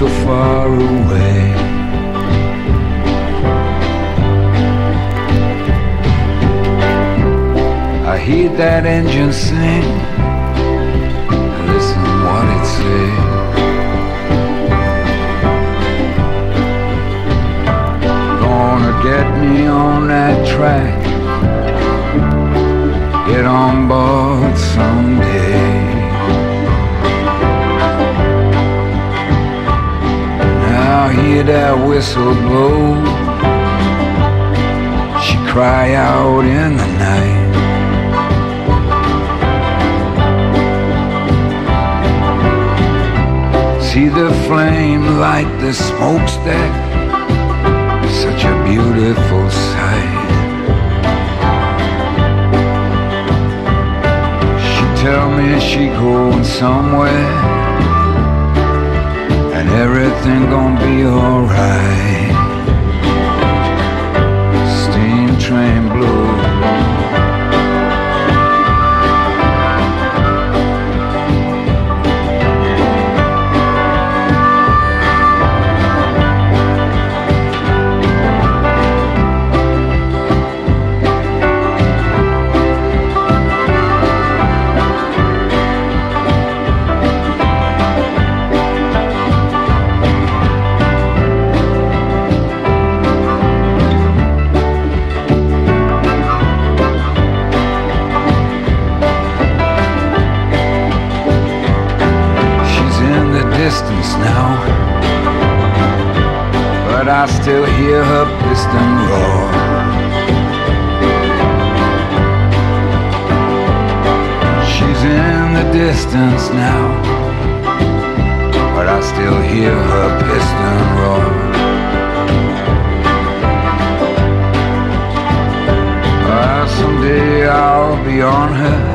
so far away. I hear that engine sing, listen what it says. Gonna get me on that track, get on board someday. I hear that whistle blow, she cry out in the night. See the flame light the smokestack, such a beautiful sight. She tell me she going somewhere, everything gonna be alright. Steam train blues. Now, but I still hear her piston roar. She's in the distance now, but I still hear her piston roar. Someday I'll be on her,